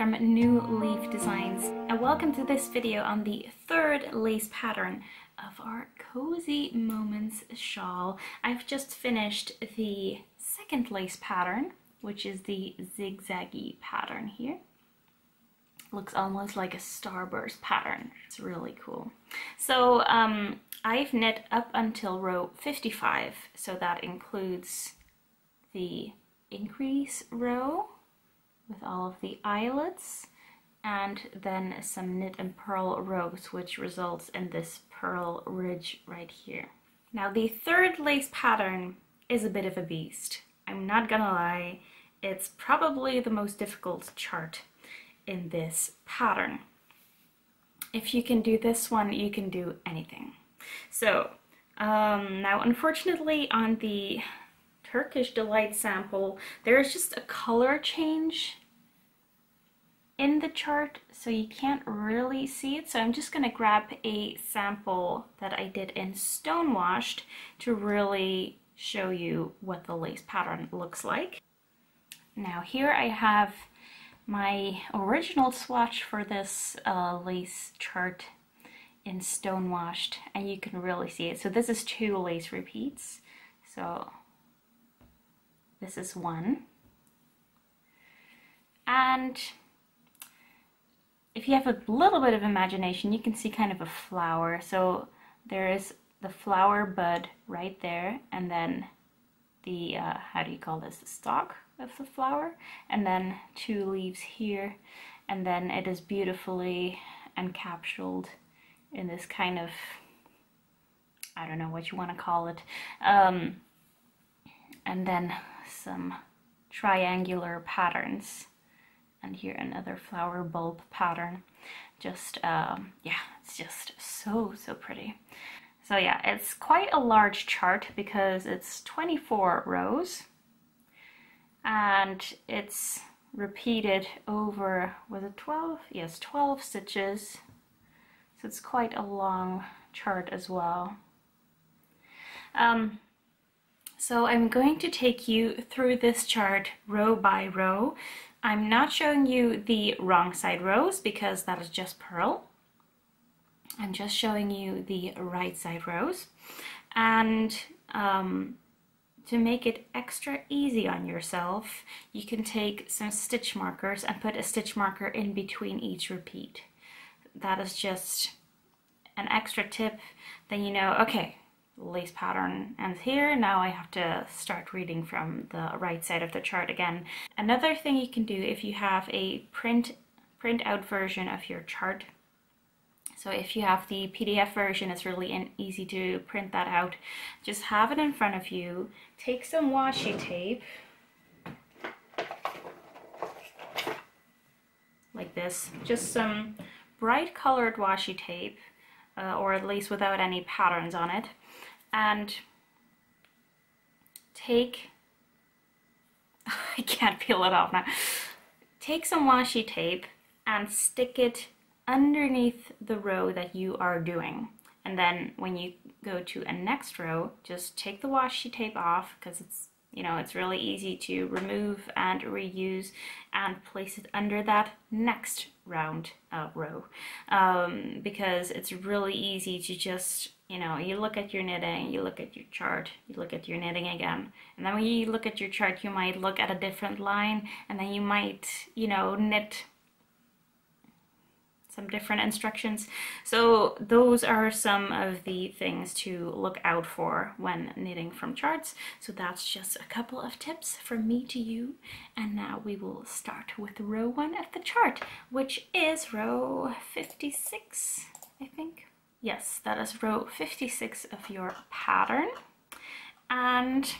from New Leaf Designs, and welcome to this video on the third lace pattern of our Cozy Moments shawl. I've just finished the second lace pattern, which is the zigzaggy pattern here. Looks almost like a starburst pattern. It's really cool. So I've knit up until row 55, so that includes the increase row with all of the eyelets, and then some knit and purl rows, which results in this purl ridge right here. Now the third lace pattern is a bit of a beast. I'm not gonna lie, it's probably the most difficult chart in this pattern. If you can do this one, you can do anything. So now unfortunately on the Turkish Delight sample, there's just a color change in the chart, so you can't really see it. So I'm just gonna grab a sample that I did in Stonewashed to really show you what the lace pattern looks like. Now here I have my original swatch for this lace chart in Stonewashed, and you can really see it. So this is two lace repeats. So this is one, and if you have a little bit of imagination, you can see kind of a flower. So there is the flower bud right there, and then the, how do you call this, the stalk of the flower, and then two leaves here, and then it is beautifully encapsulated in this kind of, I don't know what you want to call it, and then some triangular patterns, and here another flower bulb pattern. Just yeah, it's just so pretty. So yeah, it's quite a large chart because it's 24 rows and it's repeated over, was it 12? Yes, 12 stitches. So it's quite a long chart as well. So I'm going to take you through this chart row by row. I'm not showing you the wrong side rows because that is just purl. I'm just showing you the right side rows. And to make it extra easy on yourself, you can take some stitch markers and put a stitch marker in between each repeat. That is just an extra tip. Then you know, okay, lace pattern ends here, now I have to start reading from the right side of the chart again. Another thing you can do if you have a print out version of your chart, so if you have the PDF version, it's really easy to print that out. Just have it in front of you, take some washi tape like this, just some bright colored washi tape, or at least without any patterns on it, and take, I can't peel it off now, take some washi tape and stick it underneath the row that you are doing, and then when you go to a next row, just take the washi tape off, because it's, you know, it's really easy to remove and reuse, and place it under that next round row, because it's really easy to just, you know, you look at your knitting, you look at your chart, you look at your knitting again, and then when you look at your chart, you might look at a different line, and then you might, you know, knit some different instructions. So those are some of the things to look out for when knitting from charts. So that's just a couple of tips from me to you, and now we will start with row one of the chart, which is row 56, I think. Yes, that is row 56 of your pattern, and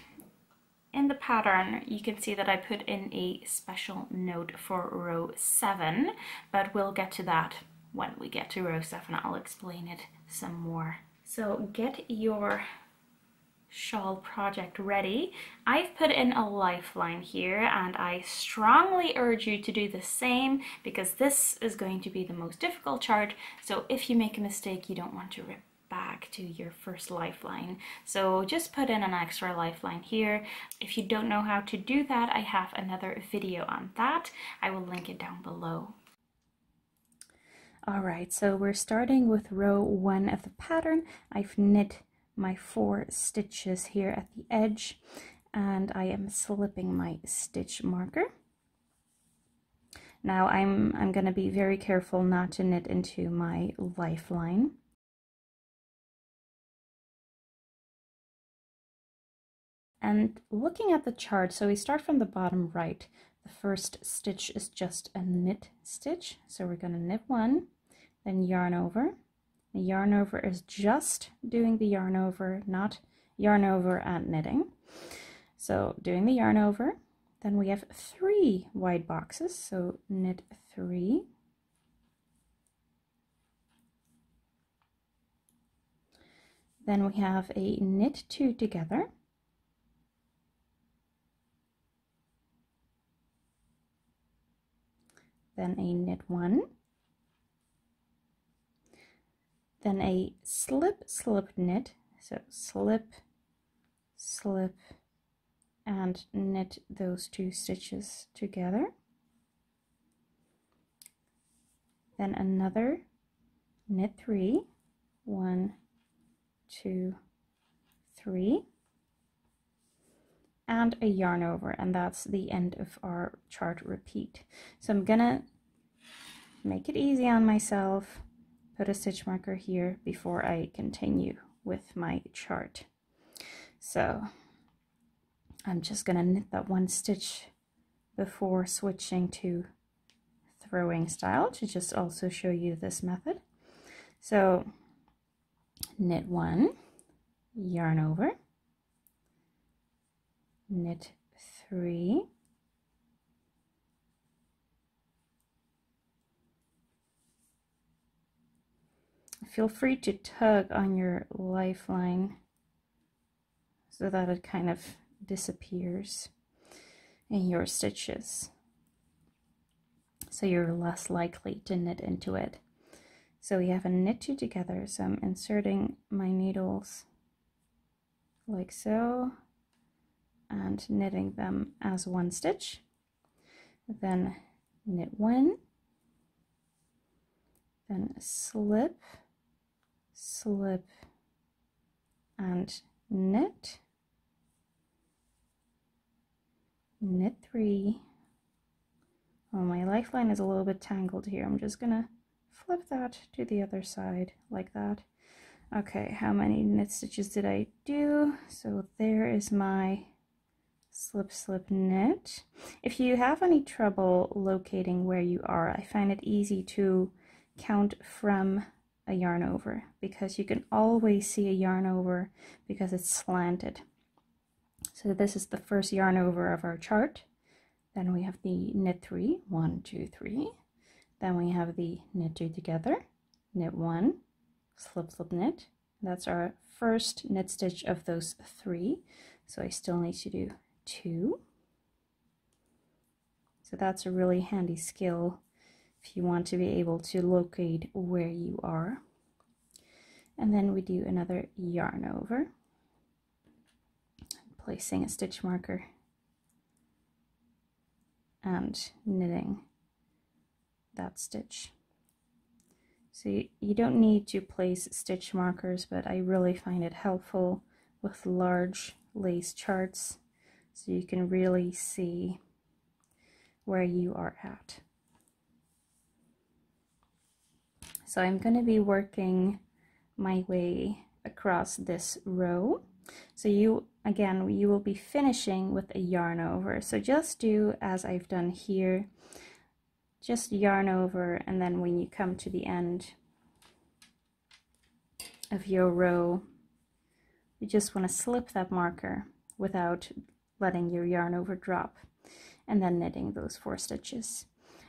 in the pattern you can see that I put in a special note for row 7, but we'll get to that when we get to row 7. I'll explain it some more. So get your shawl project ready. I've put in a lifeline here, and I strongly urge you to do the same because this is going to be the most difficult chart. So if you make a mistake, you don't want to back to your first lifeline. So just put in an extra lifeline here. If you don't know how to do that, I have another video on that. I will link it down below. All right, so we're starting with row one of the pattern. I've knit my 4 stitches here at the edge, and I am slipping my stitch marker. Now I'm going to be very careful not to knit into my lifeline. And looking at the chart, so we start from the bottom right. The first stitch is just a knit stitch, so we're going to knit 1, then yarn over. The yarn over is just doing the yarn over, not yarn over and knitting. So doing the yarn over, then we have 3 wide boxes, so knit 3, then we have a knit 2 together, then a knit 1, then a slip slip knit, so slip slip and knit those 2 stitches together, then another knit 3, 1, 2, 3, and a yarn over, and that's the end of our chart repeat. So I'm gonna make it easy on myself, put a stitch marker here before I continue with my chart. So I'm just gonna knit that 1 stitch before switching to throwing style to just also show you this method. So knit 1, yarn over, knit 3, feel free to tug on your lifeline so that it kind of disappears in your stitches, so you're less likely to knit into it. So we have a knit 2 together, so I'm inserting my needles like so and knitting them as 1 stitch, then knit 1, then slip slip and knit, knit 3. Oh, my lifeline is a little bit tangled here. I'm just gonna flip that to the other side like that. Okay, how many knit stitches did I do? So there is my slip slip knit. If you have any trouble locating where you are, I find it easy to count from a yarn over, because you can always see a yarn over because it's slanted. So this is the first yarn over of our chart, then we have the knit 3, 1, 2, 3, then we have the knit 2 together, knit 1, slip slip knit, that's our first knit stitch of those 3, so I still need to do 2. So that's a really handy skill if you want to be able to locate where you are. And then we do another yarn over, placing a stitch marker and knitting that stitch. So you don't need to place stitch markers, but I really find it helpful with large lace charts so you can really see where you are at. So I'm going to be working my way across this row. So you will be finishing with a yarn over. So just do as I've done here, just yarn over, and then when you come to the end of your row, you just want to slip that marker without letting your yarn over drop, and then knitting those 4 stitches.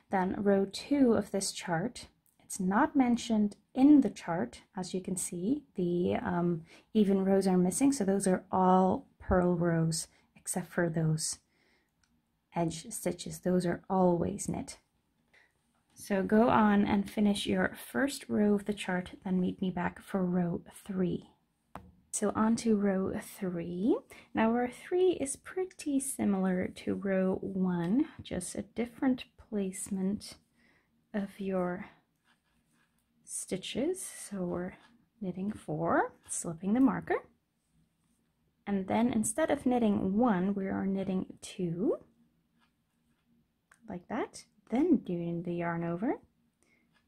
Then row 2 of this chart. It's not mentioned in the chart, as you can see, the even rows are missing, so those are all purl rows except for those edge stitches. Those are always knit. So go on and finish your first row of the chart, then meet me back for row 3. So on to row 3. Now row 3 is pretty similar to row 1, just a different placement of your stitches. So we're knitting 4, slipping the marker, and then instead of knitting 1, we are knitting 2, like that, then doing the yarn over,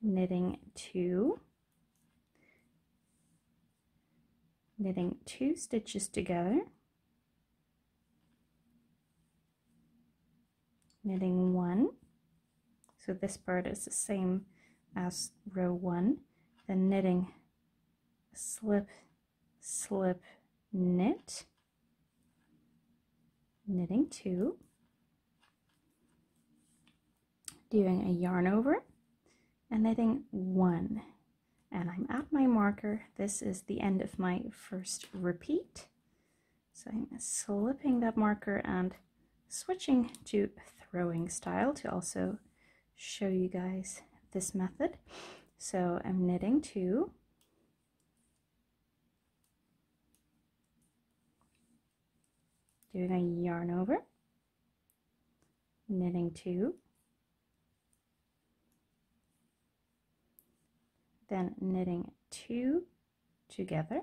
knitting 2, knitting 2 stitches together, knitting 1, so this part is the same as row 1, then knitting, slip, slip, knit, knitting 2, doing a yarn over and knitting 1, and I'm at my marker. This is the end of my first repeat, so I'm slipping that marker and switching to throwing style to also show you guys this method. So I'm knitting 2, doing a yarn over, knitting 2, then knitting 2 together,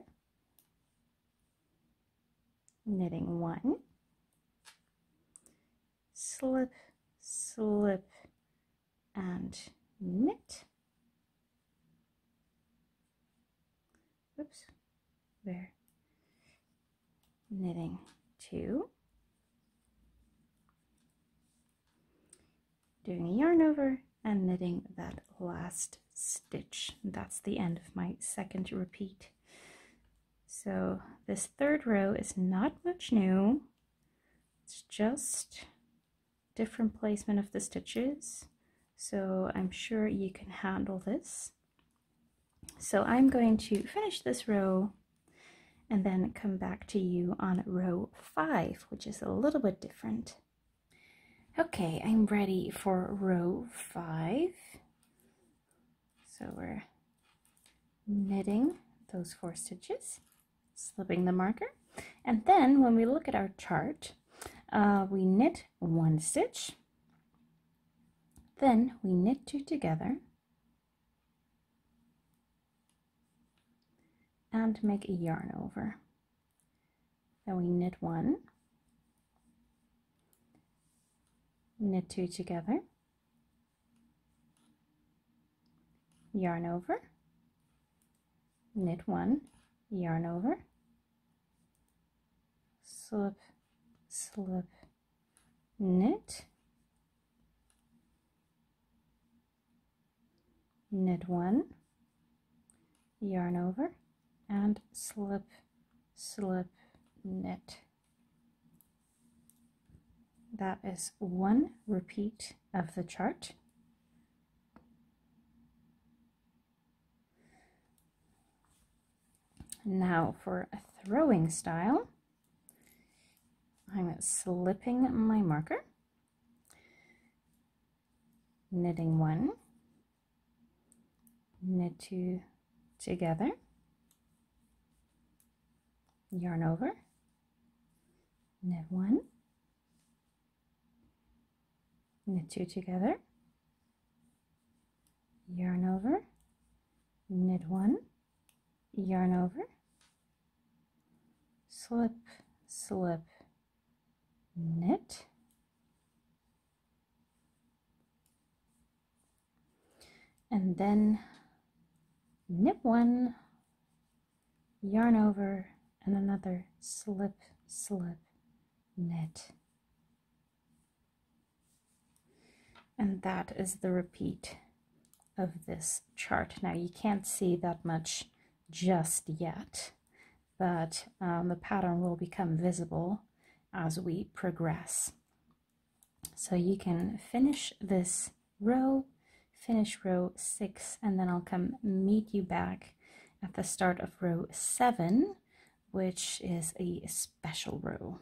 knitting 1, slip, slip, and knit. Oops, there. Knitting 2, doing a yarn over and knitting that last stitch. That's the end of my second repeat. So this third row is not much new, it's just different placement of the stitches, so I'm sure you can handle this. So I'm going to finish this row and then come back to you on row 5, which is a little bit different. Okay, I'm ready for row 5. So we're knitting those 4 stitches, slipping the marker, and then when we look at our chart, we knit 1 stitch, then we knit 2 together, and make a yarn over. Then we knit 1, knit 2 together, yarn over, knit 1, yarn over, slip, slip, knit, knit 1, yarn over, and slip, slip, knit. That is 1 repeat of the chart. Now for a throwing style, I'm slipping my marker, knitting 1, knit 2 together, yarn over, knit 1, knit 2 together, yarn over, knit 1, yarn over, slip, slip, knit. And then knit 1, yarn over, and another slip, slip, knit. And that is the repeat of this chart. Now you can't see that much just yet, but the pattern will become visible as we progress. So you can finish this row, finish row 6, and then I'll come meet you back at the start of row 7, which is a special row.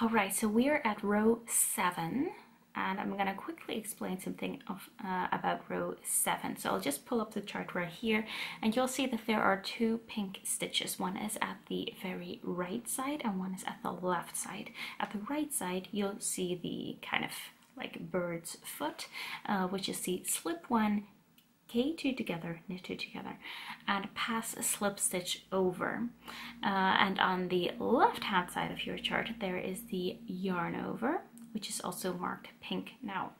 All right, so we are at row 7, and I'm going to quickly explain something about row 7. So I'll just pull up the chart right here, and you'll see that there are two pink stitches. One is at the very right side and one is at the left side. At the right side you'll see the kind of like bird's foot, which is the slip 1, K2 together, knit 2 together, and pass a slip stitch over. And on the left hand side of your chart there is the yarn over, which is also marked pink now.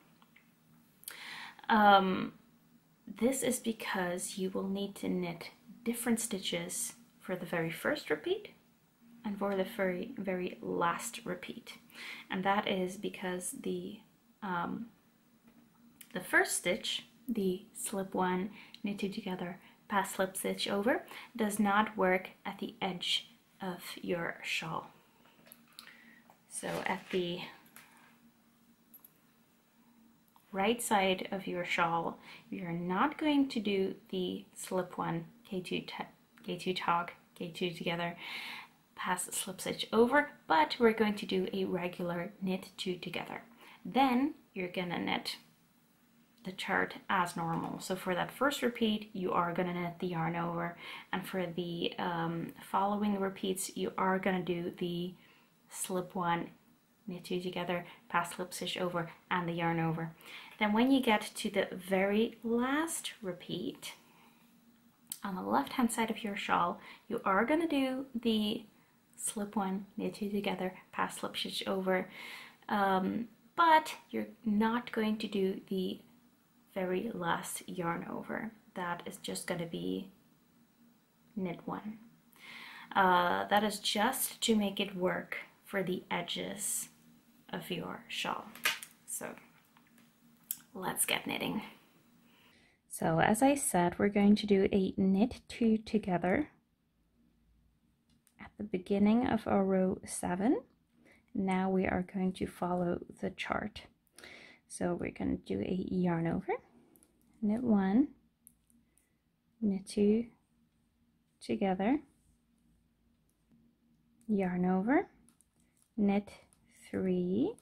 This is because you will need to knit different stitches for the very first repeat and for the very last repeat, and that is because the first stitch, the slip 1, knit 2 together, pass slip stitch over, does not work at the edge of your shawl. So at the right side of your shawl you're not going to do the slip 1, K2 tog, K2 together, pass slip stitch over, but we're going to do a regular knit 2 together. Then you're gonna knit the chart as normal. So for that first repeat you are going to knit the yarn over, and for the following repeats you are going to do the slip 1, knit 2 together, pass slip stitch over, and the yarn over. Then when you get to the very last repeat on the left hand side of your shawl you are going to do the slip 1, knit 2 together, pass slip stitch over, but you're not going to do the very last yarn over. That is just going to be knit 1. That is just to make it work for the edges of your shawl. So let's get knitting. So as I said, we're going to do a knit 2 together at the beginning of our row 7. Now we are going to follow the chart. So we're going to do a yarn over, knit 1, knit 2 together, yarn over, knit 3,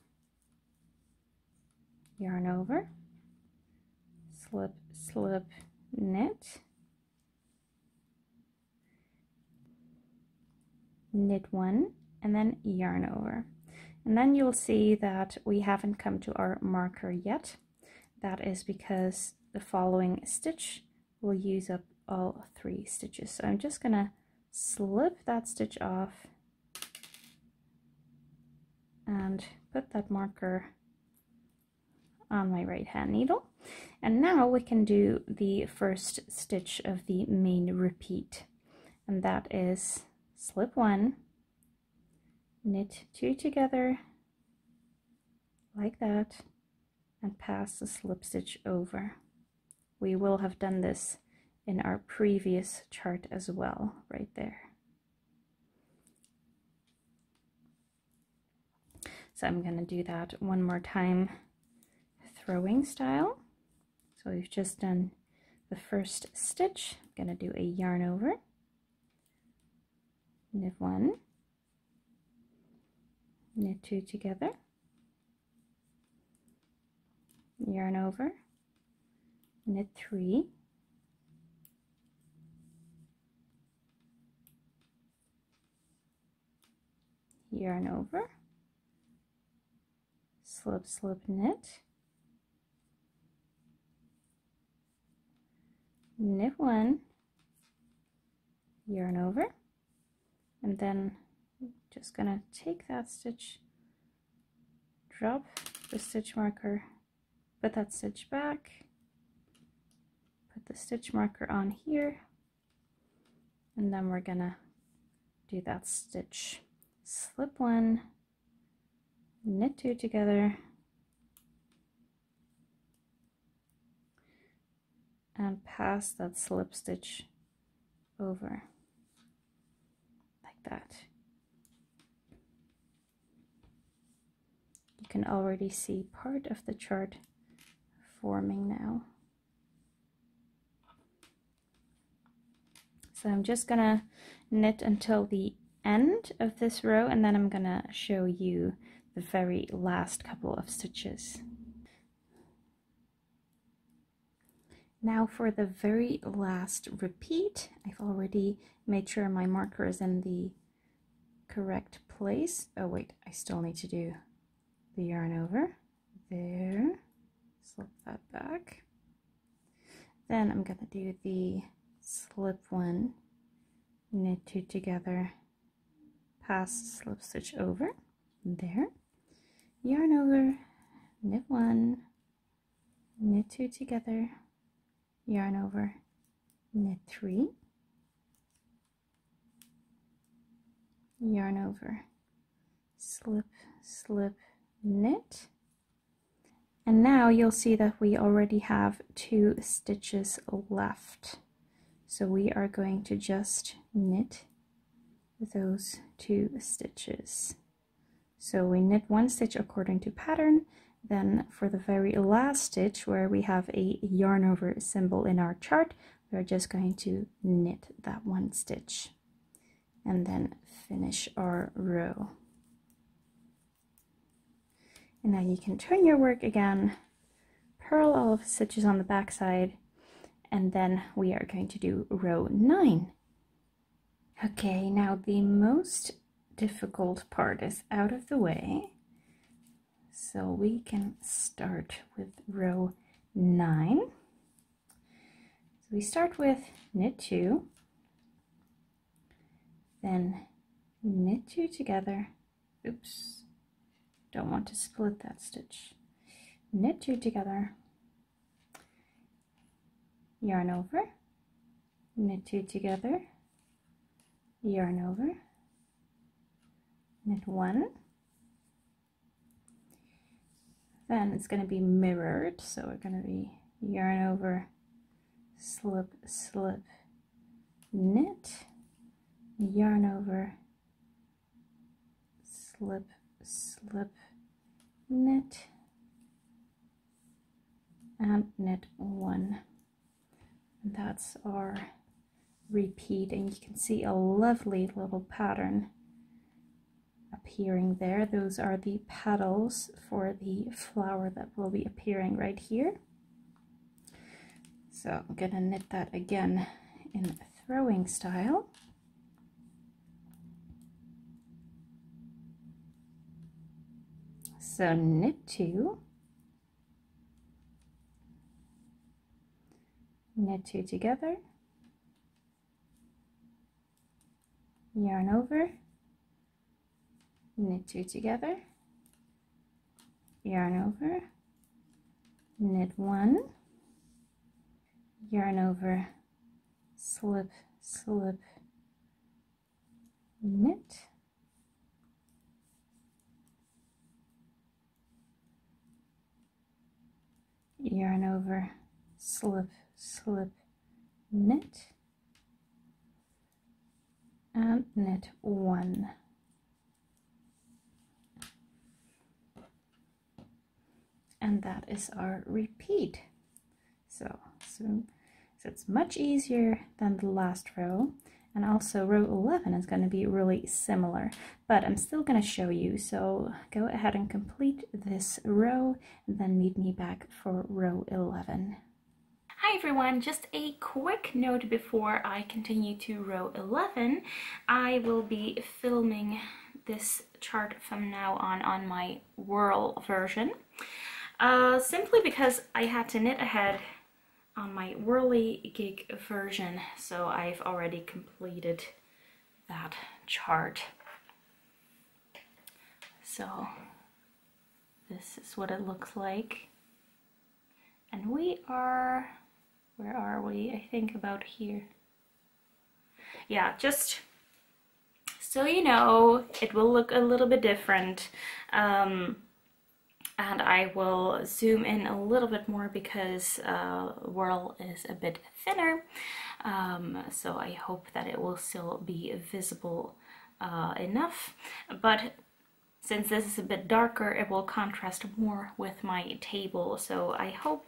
yarn over, slip, slip, knit, knit 1, and then yarn over. And then you'll see that we haven't come to our marker yet. That is because the following stitch will use up all 3 stitches. So I'm just gonna slip that stitch off and put that marker on my right hand needle. And now we can do the first stitch of the main repeat, and that is slip 1, knit 2 together like that, and pass the slip stitch over. We will have done this in our previous chart as well, right there. So I'm going to do that one more time, throwing style. So we've just done the first stitch. I'm going to do a yarn over, knit 1, knit 2 together, yarn over, knit 3, yarn over, slip, slip, knit, knit 1, yarn over, and then just gonna take that stitch, drop the stitch marker, put that stitch back, put the stitch marker on here, and then we're gonna do that stitch. Slip 1, knit 2 together, and pass that slip stitch over like that. You can already see part of the chart forming now. So I'm just gonna knit until the end of this row, and then I'm gonna show you the very last couple of stitches. Now for the very last repeat, I've already made sure my marker is in the correct place. Oh wait, I still need to do the yarn over. There, slip that back. Then I'm gonna do the slip one, knit two together, pass slip stitch over, there, yarn over, knit one, knit two together, yarn over, knit three, yarn over, slip, slip, knit. And now you'll see that we already have two stitches left. So we are going to just knit those two stitches. So we knit one stitch according to pattern. Then for the very last stitch where we have a yarn over symbol in our chart, we're just going to knit that one stitch and then finish our row. And now you can turn your work again, purl all of the stitches on the back side, and then we are going to do row 9. Okay, now the most difficult part is out of the way. So we can start with row 9. So we start with knit 2, then knit 2 together, oops, don't want to split that stitch, knit 2 together, yarn over, knit 2 together, yarn over, knit 1. Then it's going to be mirrored, so we're going to be yarn over, slip, slip, knit, yarn over, slip, slip, knit, and knit 1. And that's our repeat, and you can see a lovely little pattern appearing there. Those are the petals for the flower that will be appearing right here. So I'm gonna knit that again in throwing style. So knit 2, knit 2 together, yarn over, knit 2 together, yarn over, knit 1, yarn over, slip, slip, knit, yarn over, slip, slip, knit, and knit 1. And that is our repeat. So it's much easier than the last row. And also row 11 is going to be really similar, but I'm still going to show you. So go ahead and complete this row and then meet me back for row 11. Hi everyone, just a quick note before I continue to row 11. I will be filming this chart from now on my Whirl version. Simply because I had to knit ahead on my Whirly Gig version, so I've already completed that chart. So this is what it looks like. And we are, where are we? I think about here. Yeah, just so you know, it will look a little bit different. And I will zoom in a little bit more because Whirl is a bit thinner, so I hope that it will still be visible enough, but since this is a bit darker it will contrast more with my table, so I hope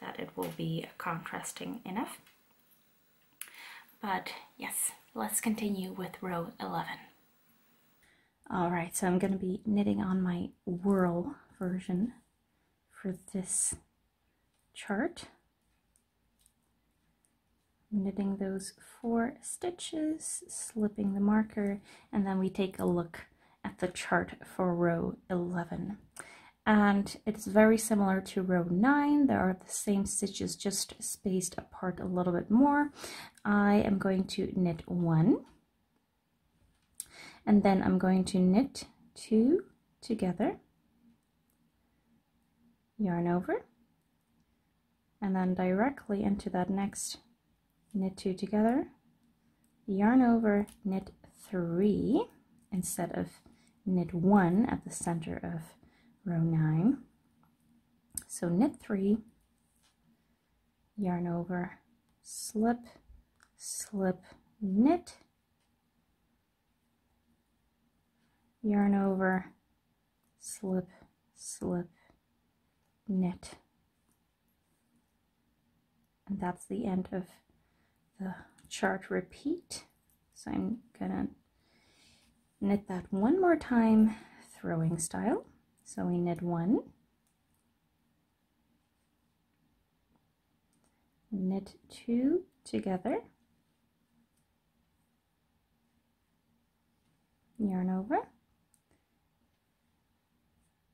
that it will be contrasting enough. But yes, let's continue with row 11. Alright, so I'm going to be knitting on my Whirl version for this chart. knitting those 4 stitches, slipping the marker, and then we take a look at the chart for row 11. And it's very similar to row 9. There are the same stitches, just spaced apart a little bit more. I am going to knit 1, and then I'm going to knit 2 together, yarn over, and then directly into that next, knit 2 together, yarn over, knit 3 instead of knit 1 at the center of row 9. So knit 3, yarn over, slip, slip, knit, yarn over, slip, slip, knit. And that's the end of the chart repeat. So I'm gonna knit that one more time, throwing style. So we knit 1, knit 2 together, yarn over,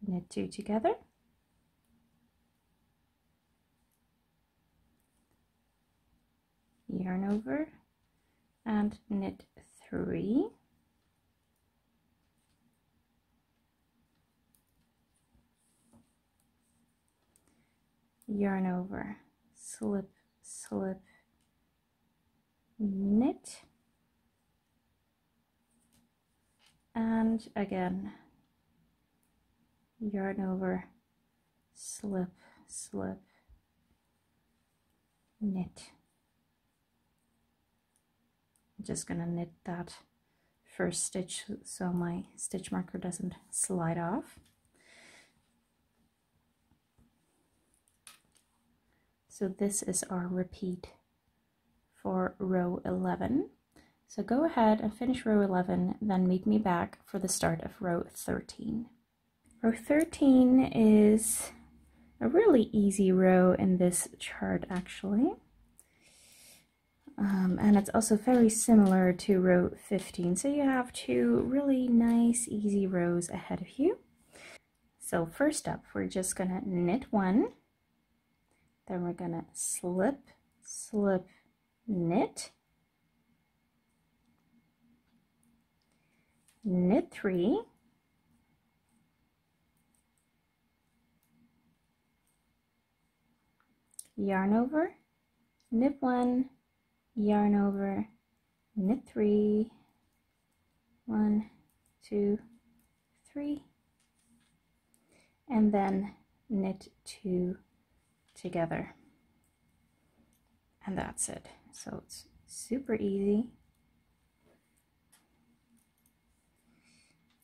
knit 2 together, yarn over, and knit 3, yarn over, slip, slip, knit, and again, yarn over, slip, slip, knit. I'm just going to knit that first stitch so my stitch marker doesn't slide off. So this is our repeat for row 11. So go ahead and finish row 11, then meet me back for the start of row 13. Row 13 is a really easy row in this chart, actually. And it's also very similar to row 15. So you have 2 really nice, easy rows ahead of you. So first up, we're just gonna knit 1. Then we're gonna slip, slip, knit, knit 3, yarn over, knit 1, yarn over, knit 3, 1, 2, 3, and then knit 2 together, and that's it. So it's super easy.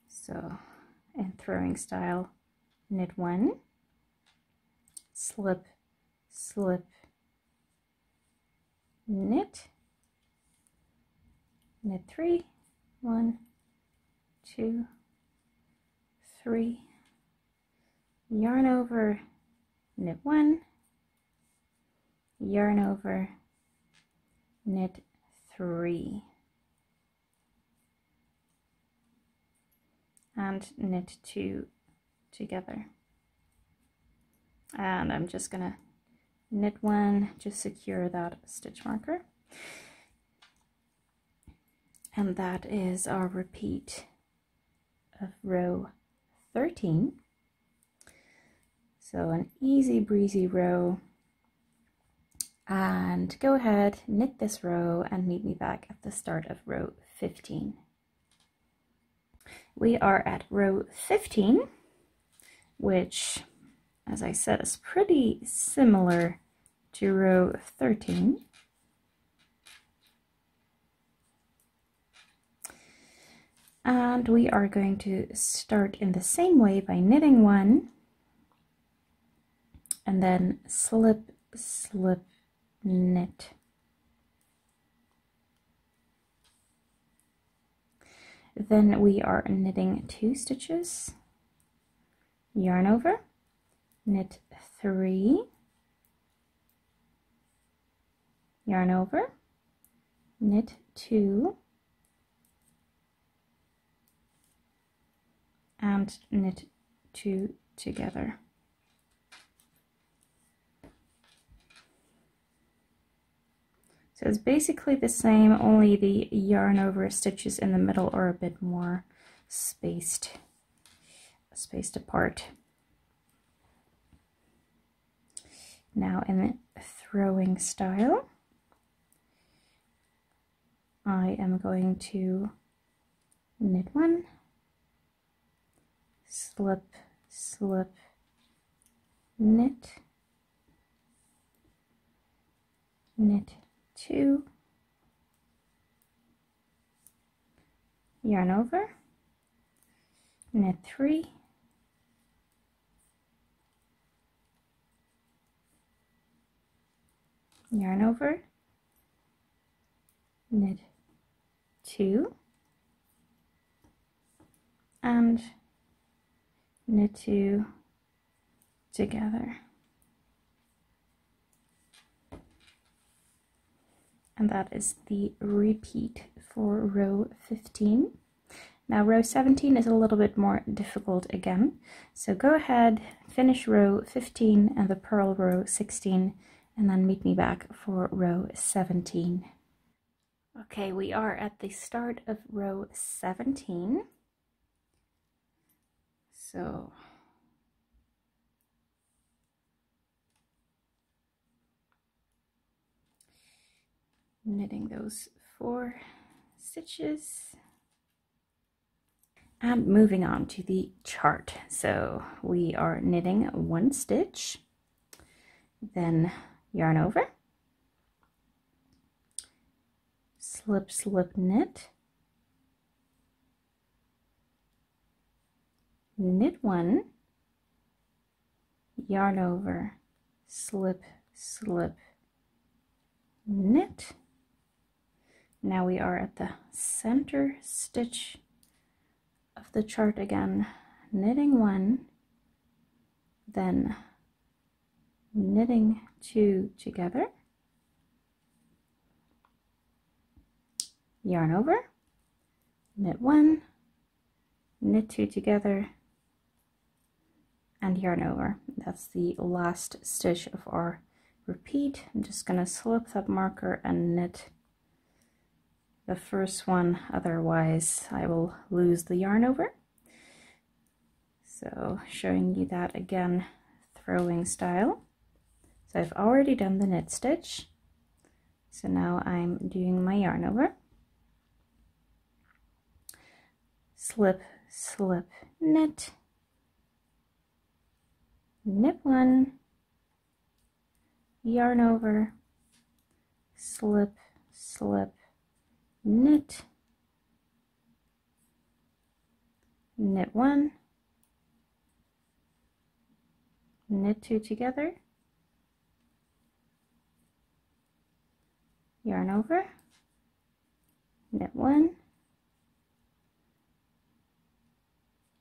So in throwing style, knit 1, slip, slip, knit, knit 3, 1, 2, 3, yarn over, knit 1, yarn over, knit 3, and knit 2 together. And I'm just gonna knit 1, just secure that stitch marker, and that is our repeat of row 13. So an easy breezy row. And go ahead, knit this row, and meet me back at the start of row 15. We are at row 15, which, as I said, is pretty similar to row 13. And we are going to start in the same way by knitting 1, and then slip, slip, knit. Then we are knitting 2 stitches, yarn over, knit 3, yarn over, knit 2 and knit 2 together. So it's basically the same, only the yarn over stitches in the middle are a bit more spaced apart. Now in the throwing style, I am going to knit 1, slip, slip, knit, knit 2, yarn over, knit 3, yarn over, knit 2 and knit 2 together, and that is the repeat for row 15. Now row 17 is a little bit more difficult again, so go ahead, finish row 15 and the purl row 16, and then meet me back for row 17. Okay, we are at the start of row 17. So knitting those 4 stitches and moving on to the chart. So we are knitting 1 stitch, then yarn over, slip, slip, knit, knit 1, yarn over, slip, slip, knit. Now we are at the center stitch of the chart again, knitting 1, then knitting 2 together, yarn over, knit 1, knit 2 together, and yarn over. That's the last stitch of our repeat. I'm just going to slip that marker and knit the first one, otherwise I will lose the yarn over. So showing you that again, throwing style. So I've already done the knit stitch, so now I'm doing my yarn over, slip, slip, knit, knit 1, yarn over, slip, slip, knit, knit 1, knit 2 together, yarn over, knit 1,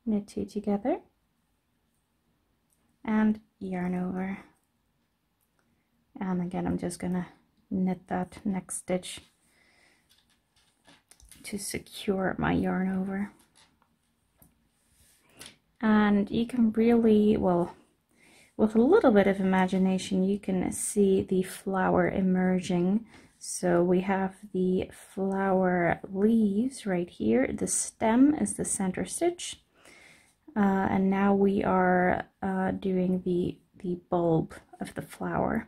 knit 2 together, and yarn over. And again, I'm just gonna knit that next stitch to secure my yarn over. And you can really, well, with a little bit of imagination, you can see the flower emerging. So we have the flower leaves right here. The stem is the center stitch. And now we are doing the bulb of the flower.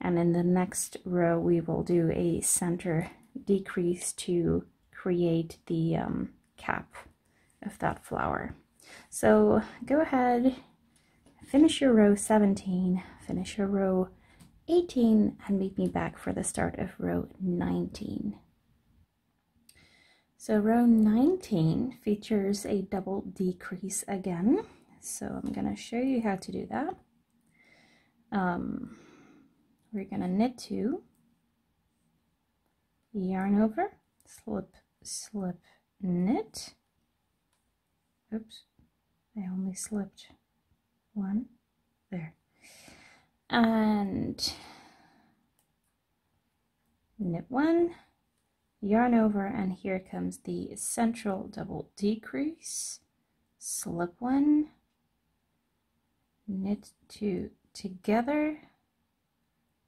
And in the next row, we will do a center decrease to create the cap of that flower. So go ahead, finish your row 17, finish your row 18, and meet me back for the start of row 19. So row 19 features a double decrease again, so I'm going to show you how to do that. We're going to knit 2, yarn over, slip, slip, knit. Oops, I only slipped 1 there. And knit 1, yarn over, and here comes the central double decrease, slip one, knit two together,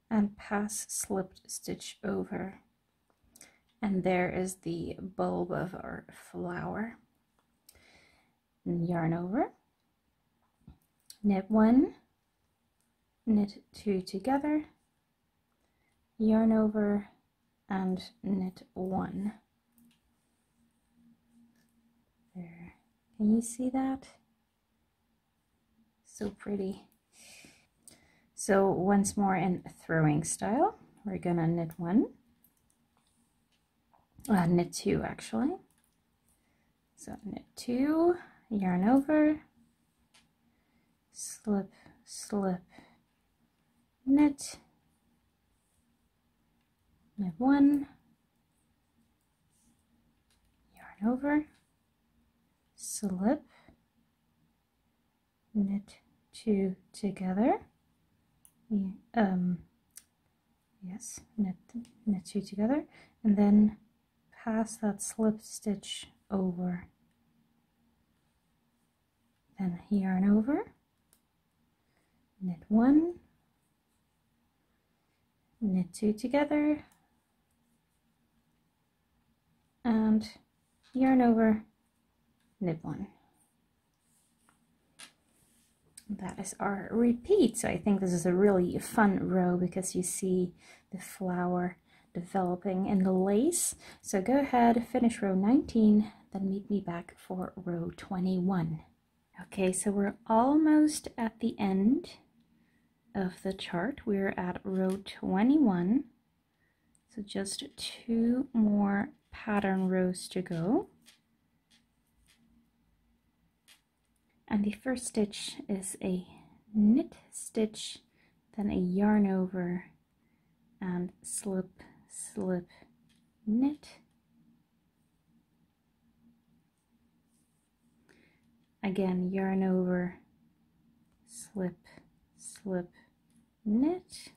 and pass slipped stitch over. And there is the bulb of our flower. Yarn over, knit one, knit two together, yarn over, and knit one. There, can you see that? So pretty. So once more in throwing style, we're gonna knit one, knit two actually. So knit two, yarn over, slip, slip, knit, knit one, yarn over, slip, knit two together, knit two together, and then pass that slip stitch over, then yarn over, knit one, knit two together, and yarn over, knit one. That is our repeat. So I think this is a really fun row because you see the flower developing in the lace. So go ahead, finish row 19, then meet me back for row 21. Okay, so we're almost at the end of the chart. We're at row 21, so just two more pattern rows to go, and the first stitch is a knit stitch, then a yarn over, and slip, slip, knit. Again, yarn over, slip, slip, knit,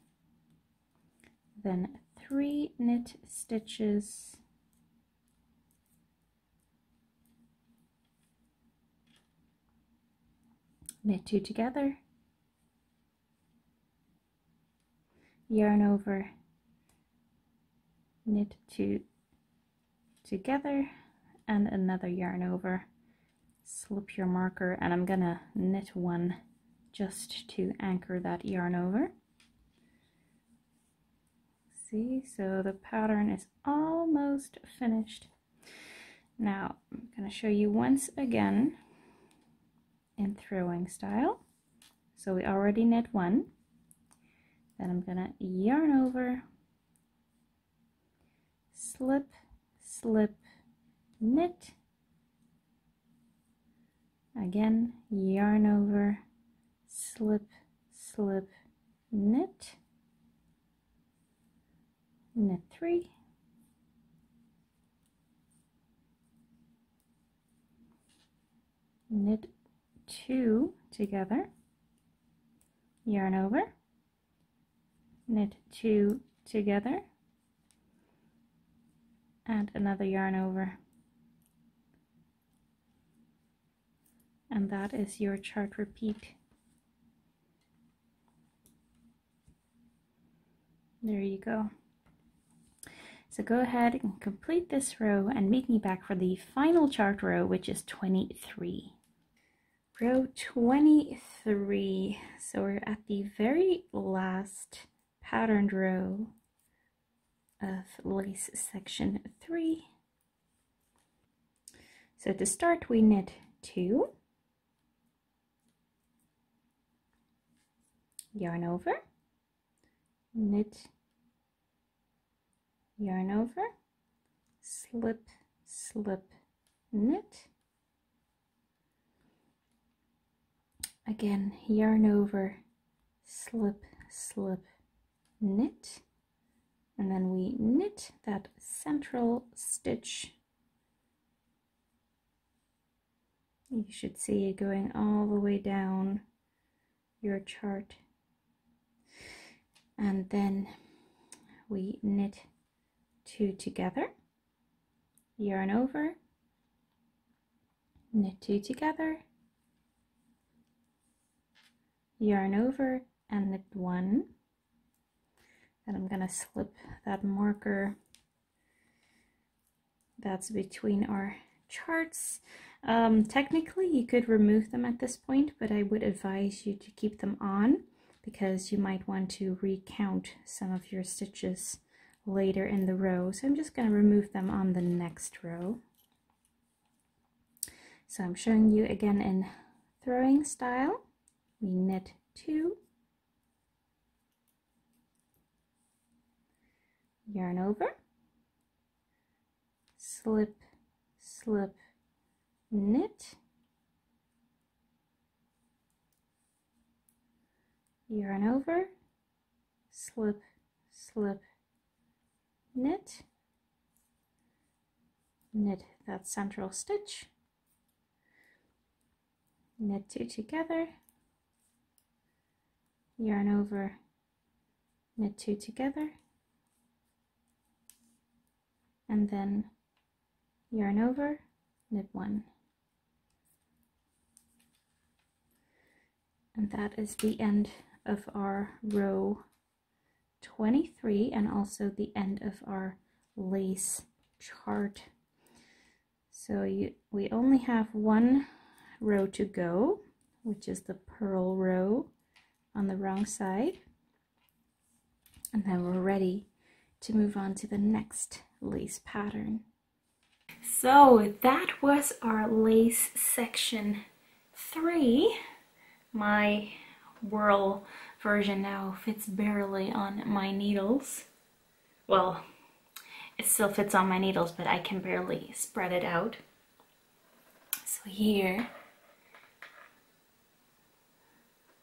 then three knit stitches, knit two together, yarn over, knit two together, and another yarn over. Slip your marker, and I'm gonna knit one just to anchor that yarn over. See, so the pattern is almost finished. Now I'm gonna show you once again in throwing style. So we already knit one, then I'm gonna yarn over, slip, slip, knit. Again, yarn over, slip, slip, knit, knit three, knit two together, yarn over, knit two together, and another yarn over. And that is your chart repeat. There you go. So go ahead and complete this row and meet me back for the final chart row, which is 23. Row 23. So we're at the very last patterned row of lace section 3. So to start, we knit two, yarn over, knit, yarn over, slip, slip, knit. Again, yarn over, slip, slip, knit, and then we knit that central stitch. You should see it going all the way down your chart. And then we knit two together, yarn over, knit two together, yarn over and knit one. And I'm gonna slip that marker that's between our charts. Technically you could remove them at this point, but I would advise you to keep them on because you might want to recount some of your stitches later in the row. So I'm just going to remove them on the next row. So I'm showing you again in throwing style. We knit two, yarn over, slip, slip, knit, yarn over, slip, slip, knit, knit that central stitch, knit two together, yarn over, knit two together, and then yarn over, knit one. And that is the end of our row 23 and also the end of our lace chart. So we only have one row to go, which is the purl row on the wrong side, and then we're ready to move on to the next lace pattern. So that was our lace section 3. My whirl version now fits barely on my needles. Well, it still fits on my needles, but I can barely spread it out. So here,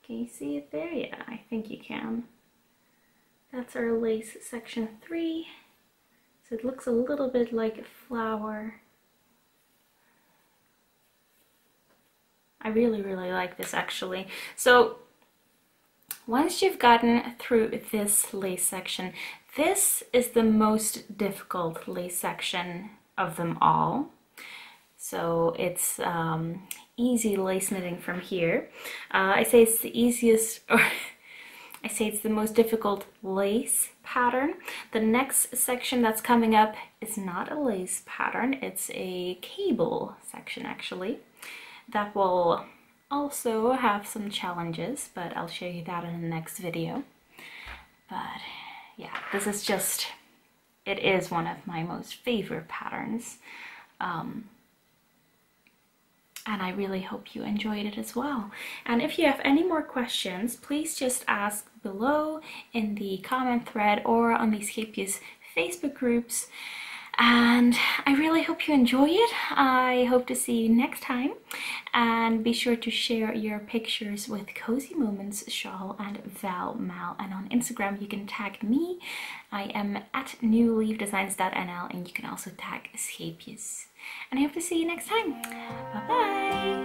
can you see it there? Yeah, I think you can. That's our lace section 3. So it looks a little bit like a flower. I really like this actually. So once you've gotten through this lace section, this is the most difficult lace section of them all. So it's easy lace knitting from here. I say it's the easiest, or I say it's the most difficult lace pattern. The next section that's coming up is not a lace pattern, it's a cable section actually. That will also have some challenges, but I'll show you that in the next video. But yeah, this is just, it is one of my most favorite patterns. And I really hope you enjoyed it as well. And if you have any more questions, please just ask below in the comment thread or on the Scheepjes Facebook groups. And I really hope you enjoy it. I hope to see you next time, and be sure to share your pictures with Cozy Moments Shawl and Val Mal, and on Instagram you can tag me. I am at newleafdesigns.nl, and you can also tag Scheepjes. And I hope to see you next time. Bye bye.